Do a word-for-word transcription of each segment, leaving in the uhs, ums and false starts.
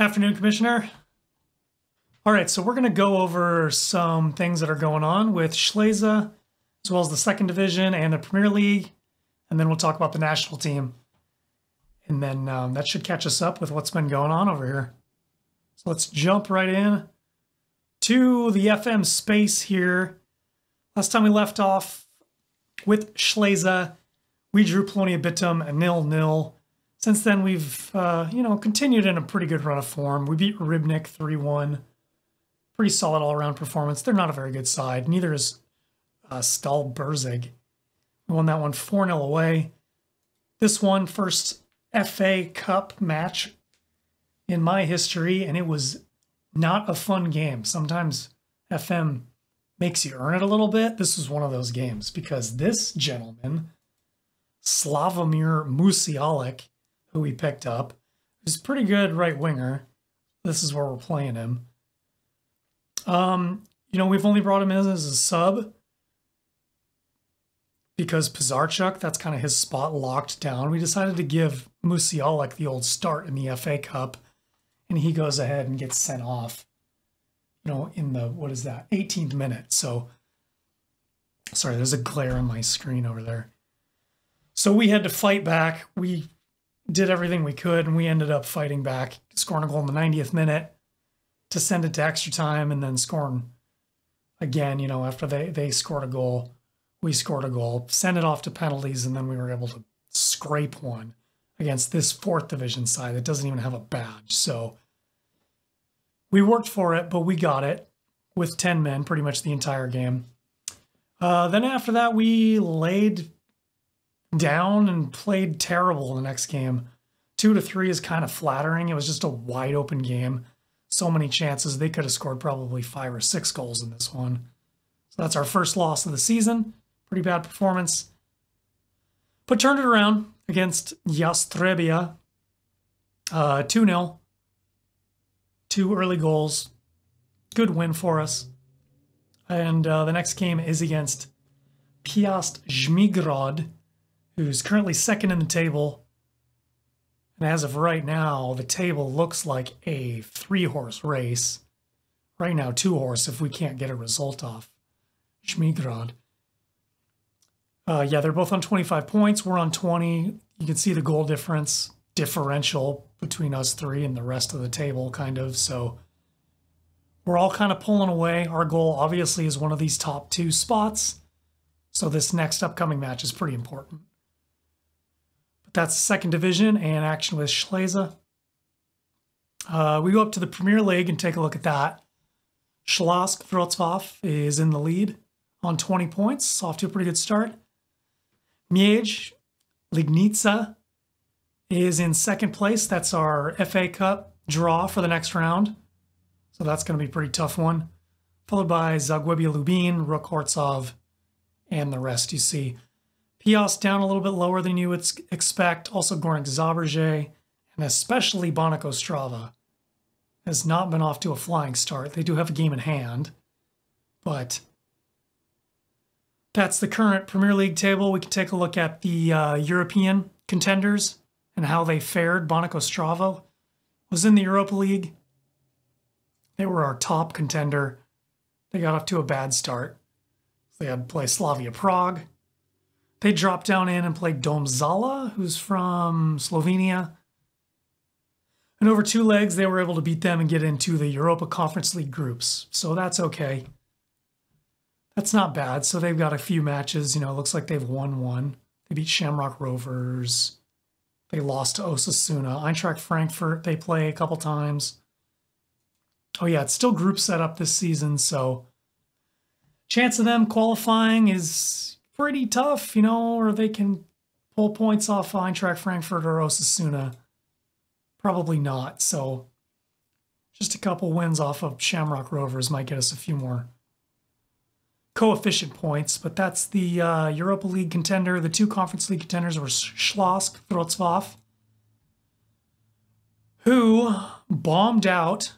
Afternoon, Commissioner. All right, so we're going to go over some things that are going on with Ślęza, as well as the second division and the Premier League, and then we'll talk about the national team. And then um, that should catch us up with what's been going on over here. So let's jump right in to the F M space here. Last time we left off with Ślęza, we drew Polonia Bytom a nil nil. Since then, we've, uh, you know, continued in a pretty good run of form. We beat Rybnik three one. Pretty solid all-around performance. They're not a very good side. Neither is uh, Stal Brzeg. We won that one four nil away. This one, first F A Cup match in my history, and it was not a fun game. Sometimes F M makes you earn it a little bit. This was one of those games because this gentleman, Sławomir Musialik, who we picked up, is a pretty good right winger. This is where we're playing him. Um, you know, we've only brought him in as a sub because Pizarchuk, that's kind of his spot locked down. We decided to give Musialik the old start in the F A Cup, and he goes ahead and gets sent off, you know, in the, what is that, eighteenth minute. So, sorry, there's a glare on my screen over there. So we had to fight back. We did everything we could, and we ended up fighting back, scoring a goal in the ninetieth minute to send it to extra time, and then scoring again, you know, after they, they scored a goal, we scored a goal, sent it off to penalties, and then we were able to scrape one against this fourth division side that doesn't even have a badge. So we worked for it, but we got it with ten men pretty much the entire game. Uh, then after that, we laid down and played terrible the next game. Two to three is kind of flattering. It was just a wide open game. So many chances. They could have scored probably five or six goals in this one. So that's our first loss of the season. Pretty bad performance. But turned it around against Jastrebia. Uh, two nil. Two early goals. Good win for us. And uh, the next game is against Piast Żmigród, who's currently second in the table. And as of right now, the table looks like a three-horse race. Right now, two-horse if we can't get a result off Żmigród. Uh, yeah, they're both on twenty-five points. We're on twenty. You can see the goal difference, differential between us three and the rest of the table, kind of. So we're all kind of pulling away. Our goal, obviously, is one of these top two spots. So this next upcoming match is pretty important. But that's the second division and action with Ślęza. Uh, we go up to the Premier League and take a look at that. Śląsk Wrocław is in the lead on twenty points. Off to a pretty good start. Miedź Legnica is in second place. That's our F A Cup draw for the next round. So that's going to be a pretty tough one. Followed by Zagłębie Lubin, Ruch Chorzów, and the rest you see. Piast down a little bit lower than you would expect. Also Górnik Zabrze, and especially Baník Ostrava has not been off to a flying start. They do have a game in hand, but that's the current Premier League table. We can take a look at the uh, European contenders and how they fared. Baník Ostrava was in the Europa League. They were our top contender. They got off to a bad start. They had to play Slavia Prague. They dropped down in and played Domzala, who's from Slovenia. And over two legs, they were able to beat them and get into the Europa Conference League groups. So that's okay. That's not bad. So they've got a few matches. You know, it looks like they've won one. They beat Shamrock Rovers. They lost to Osasuna. Eintracht Frankfurt, they play a couple times. Oh yeah, it's still group set up this season, so chance of them qualifying is pretty tough, you know, or they can pull points off Eintracht Frankfurt or Osasuna. Probably not. So just a couple wins off of Shamrock Rovers might get us a few more coefficient points. But that's the uh, Europa League contender. The two Conference League contenders were Śląsk Wrocław, who bombed out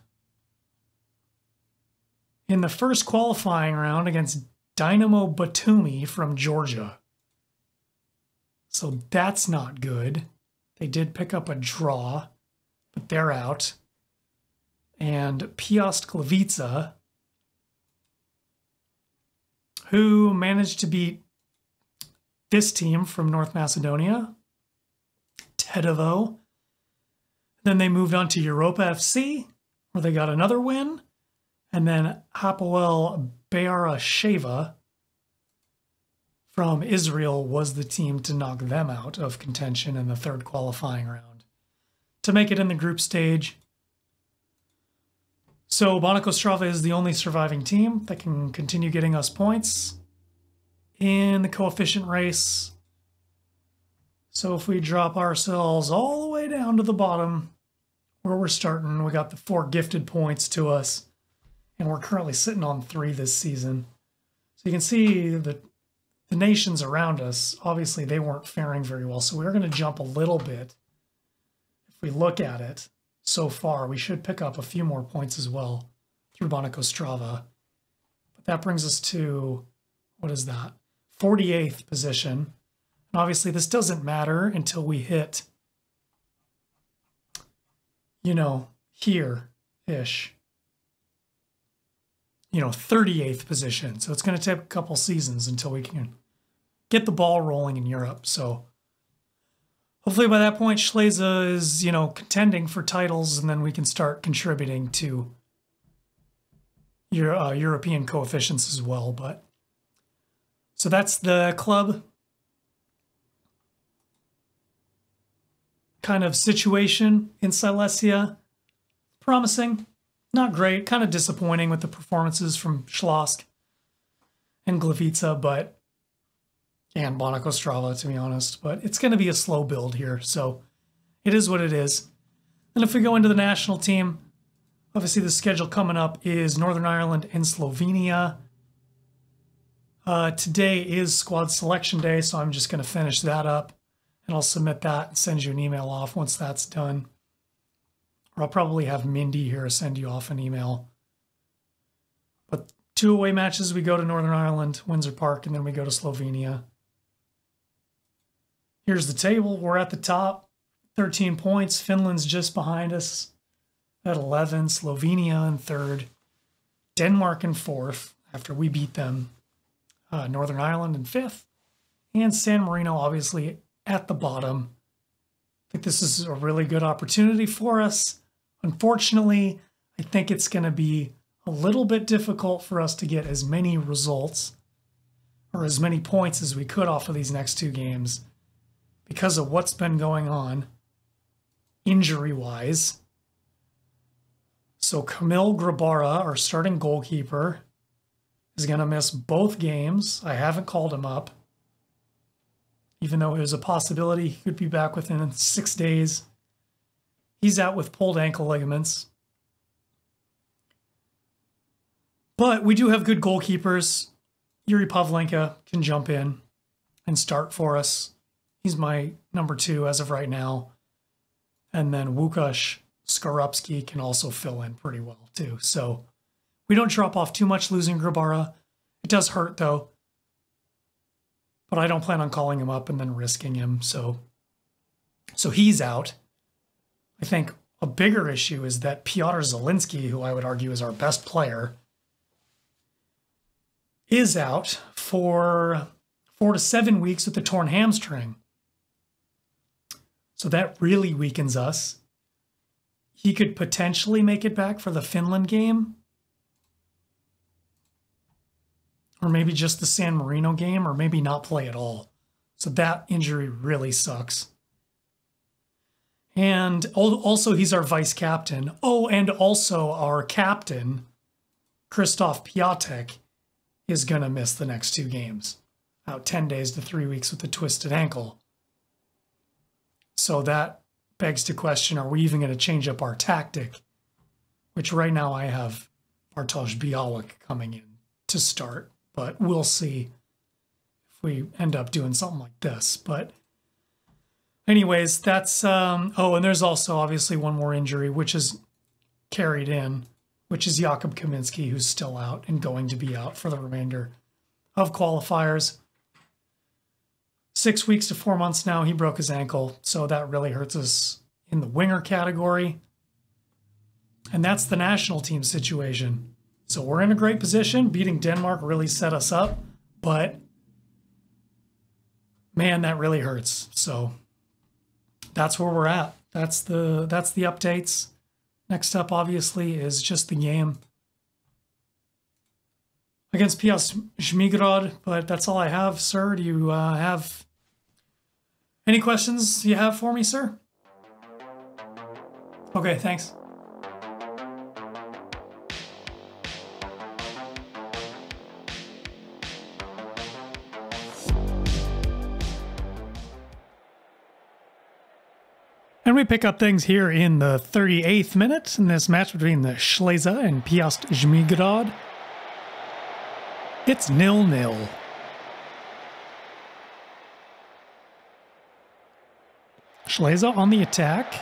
in the first qualifying round against Dynamo Batumi from Georgia. So that's not good. They did pick up a draw, but they're out. and Piast Gliwice, who managed to beat this team from North Macedonia, Tedovo. Then they moved on to Europa F C, where they got another win, and then Hapoel Beersheva from Israel was the team to knock them out of contention in the third qualifying round to make it in the group stage. So Baník Ostrava is the only surviving team that can continue getting us points in the coefficient race. So if we drop ourselves all the way down to the bottom where we're starting, we got the four gifted points to us, and we're currently sitting on three this season. So you can see the, the nations around us, obviously they weren't faring very well, so we're going to jump a little bit if we look at it. So far, we should pick up a few more points as well through Baník Ostrava. But that brings us to, what is that? forty-eighth position. And obviously, this doesn't matter until we hit, you know, here-ish. You know, thirty-eighth position. So it's going to take a couple seasons until we can get the ball rolling in Europe. So hopefully by that point, Ślęza is, you know, contending for titles, and then we can start contributing to your uh, European coefficients as well. But so that's the club kind of situation in Silesia. Promising, not great, kind of disappointing with the performances from Śląsk and Gliwice, but and Baník Ostrava, to be honest, but it's going to be a slow build here, so it is what it is. And if we go into the national team, obviously the schedule coming up is Northern Ireland and Slovenia. Uh, today is squad selection day, so I'm just going to finish that up, and I'll submit that and send you an email off once that's done. Or I'll probably have Mindy here send you off an email. But two away matches, we go to Northern Ireland, Windsor Park, and then we go to Slovenia. Here's the table. We're at the top, thirteen points. Finland's just behind us at eleven. Slovenia in third. Denmark in fourth after we beat them. Uh, Northern Ireland in fifth. And San Marino, obviously, at the bottom. I think this is a really good opportunity for us. Unfortunately, I think it's going to be a little bit difficult for us to get as many results or as many points as we could off of these next two games, because of what's been going on injury-wise. So Kamil Grabara, our starting goalkeeper, is going to miss both games. I haven't called him up, even though it was a possibility he could be back within six days. He's out with pulled ankle ligaments. But we do have good goalkeepers. Yuri Pavlenka can jump in and start for us. He's my number two as of right now. And then Łukasz Skorupski can also fill in pretty well too. So we don't drop off too much losing Grabara. It does hurt though. But I don't plan on calling him up and then risking him. So, so he's out. I think a bigger issue is that Piotr Zielinski, who I would argue is our best player, is out for four to seven weeks with a torn hamstring. So that really weakens us. He could potentially make it back for the Finland game, or maybe just the San Marino game, or maybe not play at all. So that injury really sucks. And also he's our vice captain. Oh, and also our captain, Krzysztof Piątek, is going to miss the next two games. Out ten days to three weeks with a twisted ankle. So that begs to question, are we even going to change up our tactic? Which right now I have Bartosz Białek coming in to start, but we'll see if we end up doing something like this. But anyways, that's, um, oh, and there's also obviously one more injury, which is carried in, which is Jakub Kaminski, who's still out and going to be out for the remainder of qualifiers. Six weeks to four months now, he broke his ankle, so that really hurts us in the winger category. And that's the national team situation. So we're in a great position. Beating Denmark really set us up, but man, that really hurts. So that's where we're at. That's the, that's the updates. Next up, obviously, is just the game against Piast Żmigród, but that's all I have, sir. Do you uh, have any questions you have for me, sir? Okay, thanks. And we pick up things here in the thirty-eighth minute in this match between the Ślęza and Piast Żmigród. It's nil nil. Ślęza on the attack.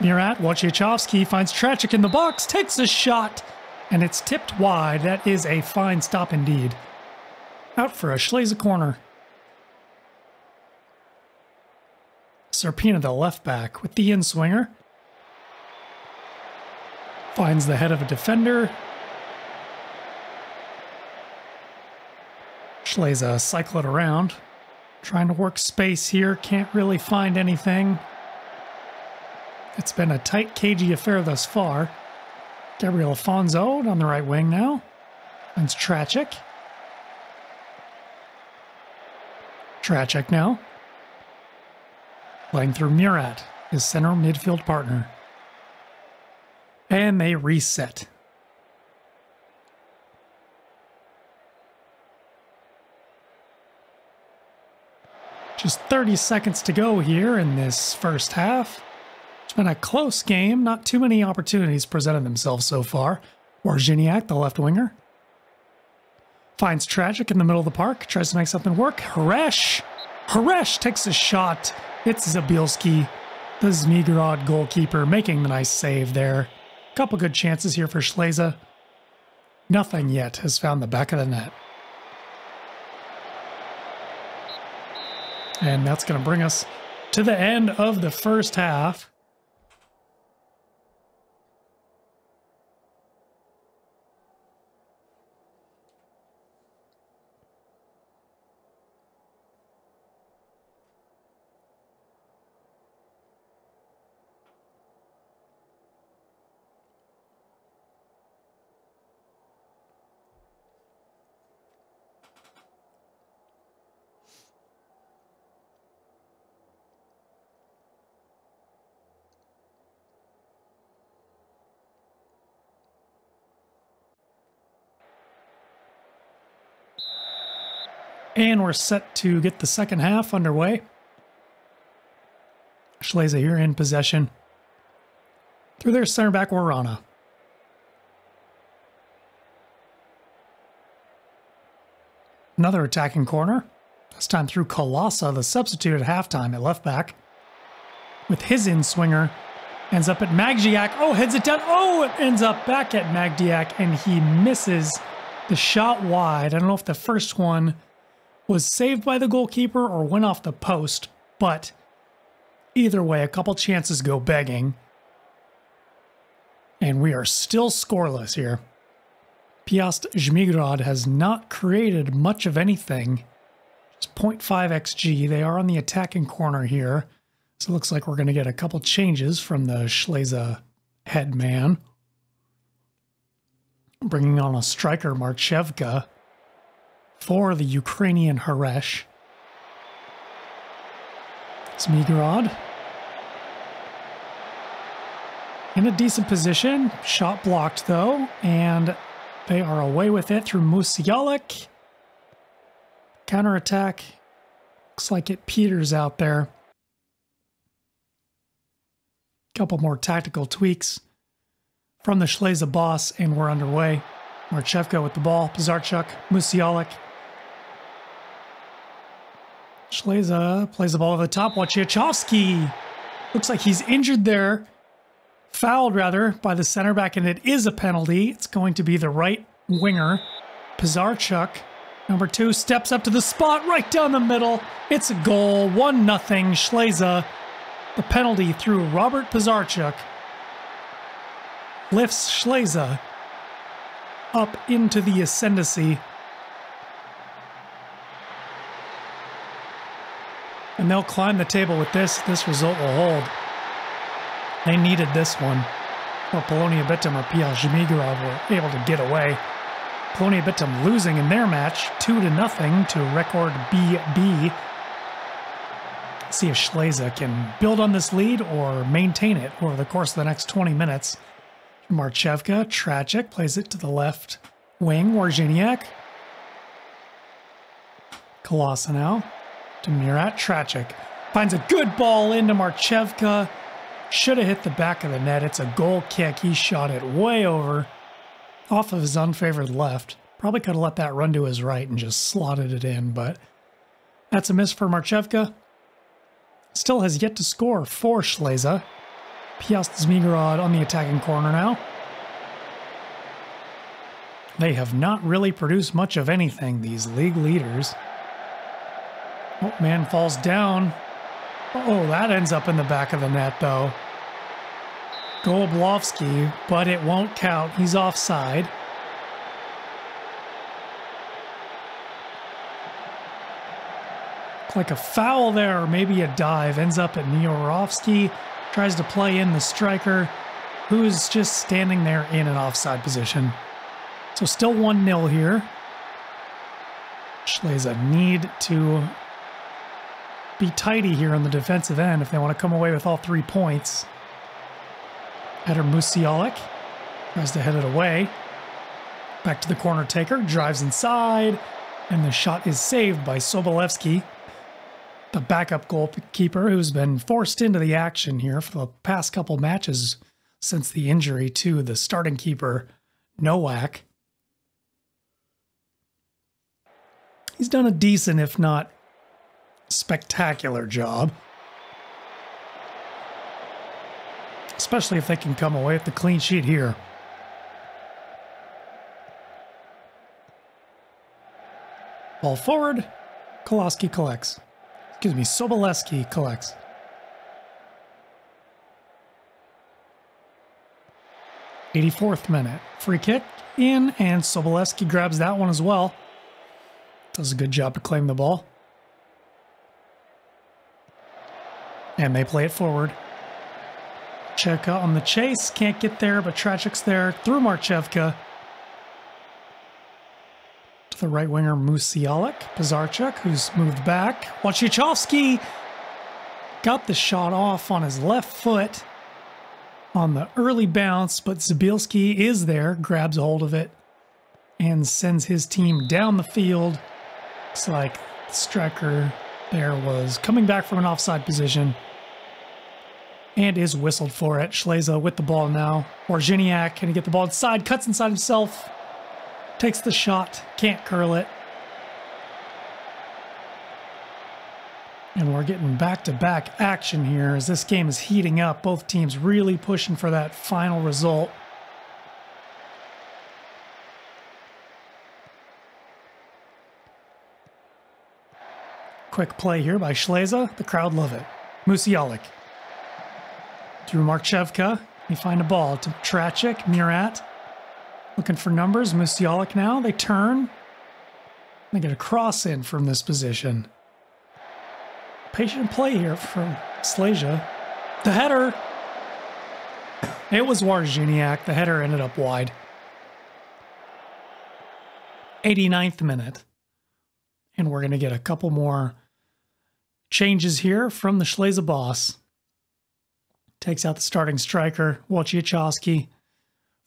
Murat Wojciechowski finds Trachik in the box, takes a shot, and it's tipped wide. That is a fine stop indeed. Out for a Ślęza corner. Serpina, the left back, with the in-swinger. Finds the head of a defender. Ślęza cycle it around. Trying to work space here. Can't really find anything. It's been a tight, cagey affair thus far. Gabriel Afonso on the right wing now. Finds Trachik. Trachik now. Playing through Murat, his central midfield partner. And they reset. Just thirty seconds to go here in this first half. It's been a close game. Not too many opportunities presented themselves so far. Orginiak, the left winger, finds Trachik in the middle of the park. Tries to make something work. Horesh! Horesh takes a shot. It's Zabielski, the Żmigród goalkeeper, making the nice save there. Couple good chances here for Ślęza. Nothing yet has found the back of the net. And that's going to bring us to the end of the first half. And we're set to get the second half underway. Ślęza here in possession. Through their center back, Warana. Another attacking corner. This time through Kolasa, the substitute at halftime at left back. With his in-swinger. Ends up at Magdiak. Oh, heads it down. Oh, it ends up back at Magdiak. And he misses the shot wide. I don't know if the first one was saved by the goalkeeper or went off the post, but either way, a couple chances go begging. And we are still scoreless here. Piast Żmigród has not created much of anything. Just zero point five X G. They are on the attacking corner here. So it looks like we're going to get a couple changes from the Ślęza head man. Bringing on a striker, Marchewka, for the Ukrainian Horesh. Żmigród in a decent position. Shot blocked though, and they are away with it through Musialik. Counterattack. Looks like it peters out there. Couple more tactical tweaks from the Ślęza boss, and we're underway. Marchewka with the ball. Pizarchuk, Musialik. Ślęza plays the ball over the top. Wojciechowski looks like he's injured there. Fouled, rather, by the center back, and it is a penalty. It's going to be the right winger, Pizarchuk. Number two steps up to the spot, right down the middle. It's a goal. one nothing Ślęza. The penalty through Robert Pizarchuk. lifts Ślęza up into the ascendancy. And they'll climb the table with this. This result will hold. They needed this one. Well, Polonia Bytom or Piast Żmigród were able to get away. Polonia Bytom losing in their match two to nothing to record B B. Let's see if Ślęza can build on this lead or maintain it over the course of the next twenty minutes. Marchewka, Trachik, plays it to the left wing. Orginiak. Kolasa now to Murat. Trachik finds a good ball into Marchewka. Should have hit the back of the net. It's a goal kick. He shot it way over off of his unfavored left. Probably could have let that run to his right and just slotted it in, but that's a miss for Marchewka. Still has yet to score for Ślęza. Piast Żmigród on the attacking corner now. They have not really produced much of anything, these league leaders. Oh, man falls down. Oh, that ends up in the back of the net, though. Golubowski, but it won't count. He's offside. Like a foul there, maybe a dive. Ends up at Niorovsky. Tries to play in the striker, who is just standing there in an offside position. So still one nil here. Ślęza need to be tidy here on the defensive end if they want to come away with all three points. Header Musialik tries to head it away. Back to the corner taker, drives inside, and the shot is saved by Sobolewski, the backup goalkeeper who's been forced into the action here for the past couple matches since the injury to the starting keeper, Nowak. He's done a decent, if not spectacular job. Especially if they can come away with the clean sheet here. Ball forward. Kolaski collects. Excuse me, Sobolewski collects. eighty-fourth minute. Free kick in, and Sobolewski grabs that one as well. Does a good job to claim the ball. And they play it forward. Marchewka on the chase. Can't get there, but Trachik's there. Through Marchewka. To the right winger, Musialik. Pizarchuk, who's moved back. Wojciechowski got the shot off on his left foot on the early bounce, but Zabielski is there, grabs a hold of it, and sends his team down the field. Looks like the striker there was coming back from an offside position. And is whistled for it. Ślęza with the ball now. Orginiak can get the ball inside. Cuts inside himself. Takes the shot. Can't curl it. And we're getting back-to-back action here as this game is heating up. Both teams really pushing for that final result. Quick play here by Ślęza. The crowd love it. Musialik. Through Marchewka, you find a ball to Trachik, Murat, looking for numbers. Musialik now, they turn. They get a cross in from this position. Patient play here from Ślęza. The header! It was Warzyniak. The header ended up wide. eighty-ninth minute. And we're going to get a couple more changes here from the Ślęza boss. Takes out the starting striker, Wojciechowski,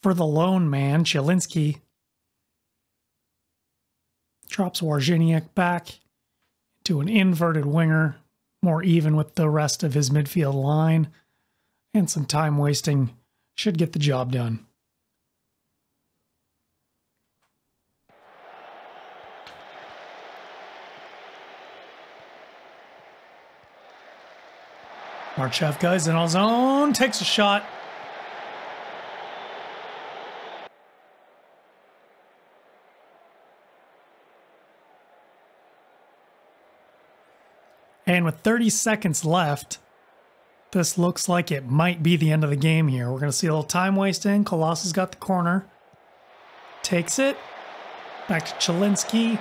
for the lone man, Zielinski. Drops Warzyniak back to an inverted winger, more even with the rest of his midfield line. And some time wasting should get the job done. Marchewka is in all zone, takes a shot. And with thirty seconds left, This looks like it might be the end of the game here. We're going to see a little time wasting. Kolasa's got the corner. Takes it. Back to Chilinski.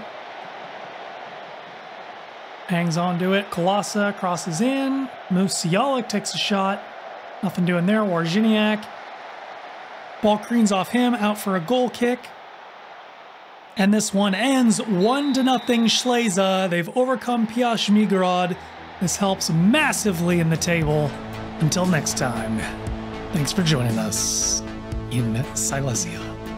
Hangs on to it. Kolasa crosses in. Musialik takes a shot. Nothing doing there. Warzyniak. Ball creens off him. Out for a goal kick. And this one ends one to nothing Ślęza. They've overcome Piast Żmigród. This helps massively in the table. Until next time, thanks for joining us in Silesia.